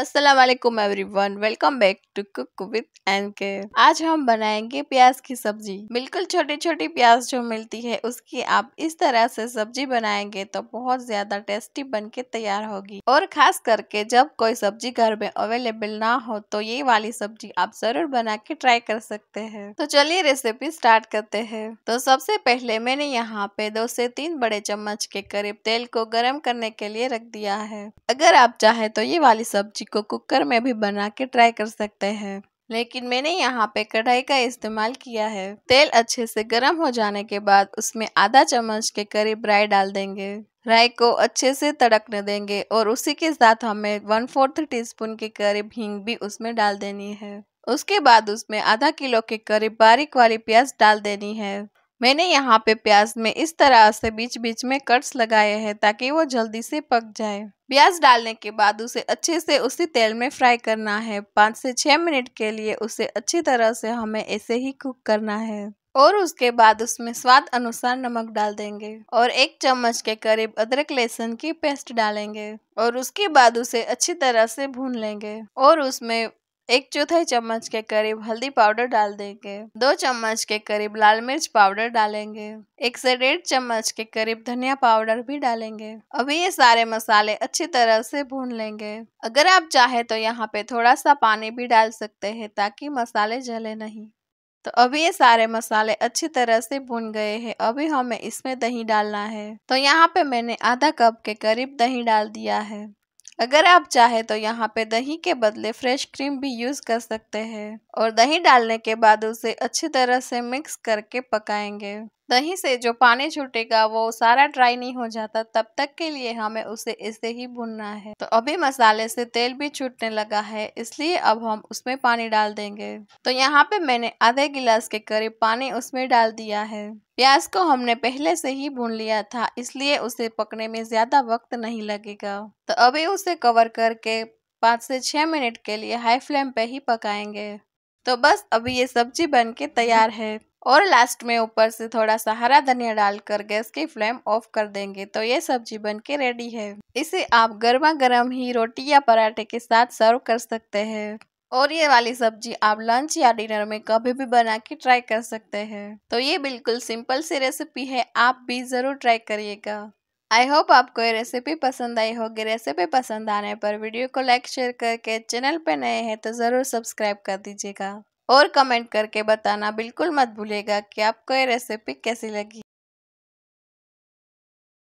अस्सलामुअलैकुम everyone, welcome back to cook with NK. आज हम बनाएंगे प्याज की सब्जी। बिल्कुल छोटी छोटी प्याज जो मिलती है उसकी आप इस तरह से सब्जी बनाएंगे तो बहुत ज्यादा टेस्टी बनके तैयार होगी। और खास करके जब कोई सब्जी घर में अवेलेबल ना हो तो ये वाली सब्जी आप जरूर बना के ट्राई कर सकते हैं। तो चलिए रेसिपी स्टार्ट करते हैं। तो सबसे पहले मैंने यहाँ पे 2 से 3 बड़े चम्मच के करीब तेल को गर्म करने के लिए रख दिया है। अगर आप चाहे तो ये वाली सब्जी को कुकर में भी बना के ट्राई कर सकते हैं, लेकिन मैंने यहाँ पे कढ़ाई का इस्तेमाल किया है। तेल अच्छे से गर्म हो जाने के बाद उसमें आधा चम्मच के करीब राई डाल देंगे। राई को अच्छे से तड़कने देंगे और उसी के साथ हमें 1/4 टीस्पून के करीब हींग भी उसमें डाल देनी है। उसके बाद उसमें आधा किलो के करीब बारीक वाली प्याज डाल देनी है। मैंने यहाँ पे प्याज में इस तरह से बीच बीच में कट्स लगाए हैं ताकि वो जल्दी से पक जाए। प्याज डालने के बाद उसे अच्छे से उसी तेल में फ्राई करना है। 5 से 6 मिनट के लिए उसे अच्छी तरह से हमें ऐसे ही कुक करना है। और उसके बाद उसमें स्वाद अनुसार नमक डाल देंगे और 1 चम्मच के करीब अदरक लहसुन की पेस्ट डालेंगे और उसके बाद उसे अच्छी तरह से भून लेंगे। और उसमें 1/4 चम्मच के करीब हल्दी पाउडर डाल देंगे। 2 चम्मच के करीब लाल मिर्च पाउडर डालेंगे। 1 से 1.5 चम्मच के करीब धनिया पाउडर भी डालेंगे। अभी ये सारे मसाले अच्छी तरह से भून लेंगे। अगर आप चाहे तो यहाँ पे थोड़ा सा पानी भी डाल सकते हैं ताकि मसाले जले नहीं। तो अभी ये सारे मसाले अच्छी तरह से भून गए हैं। अभी हमें इसमें दही डालना है। तो यहाँ पे मैंने आधा कप के करीब दही डाल दिया है। अगर आप चाहे तो यहाँ पे दही के बदले फ्रेश क्रीम भी यूज कर सकते हैं। और दही डालने के बाद उसे अच्छी तरह से मिक्स करके पकाएंगे। दही से जो पानी छूटेगा वो सारा ड्राई नहीं हो जाता, तब तक के लिए हमें उसे ऐसे ही भूनना है। तो अभी मसाले से तेल भी छूटने लगा है, इसलिए अब हम उसमें पानी डाल देंगे। तो यहाँ पे मैंने आधे गिलास के करीब पानी उसमें डाल दिया है। प्याज को हमने पहले से ही भून लिया था, इसलिए उसे पकने में ज्यादा वक्त नहीं लगेगा। तो अभी उसे कवर करके 5 से 6 मिनट के लिए हाई फ्लेम पे ही पकाएंगे। तो बस अभी ये सब्जी बनके तैयार है। और लास्ट में ऊपर से थोड़ा सा हरा धनिया डालकर गैस की फ्लेम ऑफ कर देंगे। तो ये सब्जी बनके रेडी है। इसे आप गर्मा गर्म ही रोटी या पराठे के साथ सर्व कर सकते हैं। और ये वाली सब्जी आप लंच या डिनर में कभी भी बना के ट्राई कर सकते हैं। तो ये बिल्कुल सिंपल सी रेसिपी है, आप भी जरूर ट्राई करिएगा। आई होप आपको ये रेसिपी पसंद आई होगी। रेसिपी पसंद आने पर वीडियो को लाइक शेयर करके, चैनल पर नए हैं तो ज़रूर सब्सक्राइब कर दीजिएगा। और कमेंट करके बताना बिल्कुल मत भूलिएगा कि आपको ये रेसिपी कैसी लगी।